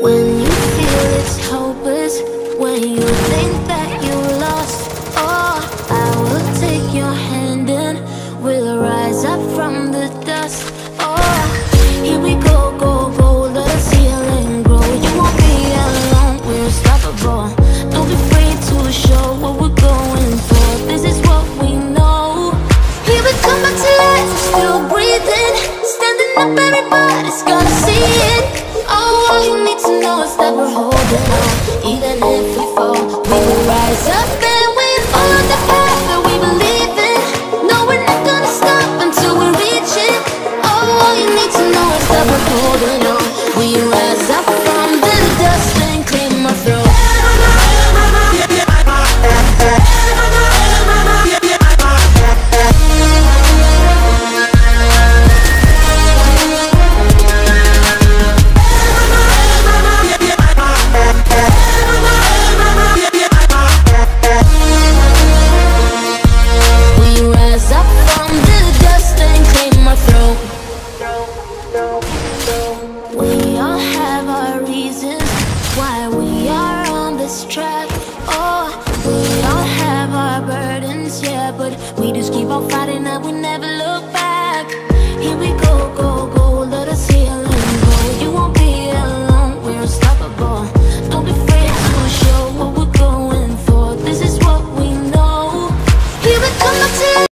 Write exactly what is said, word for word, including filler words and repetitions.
When you feel it's hopeless, when you think that you lost all, oh, I will take your hand and we'll rise up from the dust. Oh, here we go, go, go, let us heal and grow. You won't be alone, we're unstoppable. Don't be afraid to show what we're going for. This is what we know. Here we come, my tears, I'm still breathing. Standing up, everybody's gonna see it. Oh, all you need to know is that we're holding on. Even if we fall, we will rise up.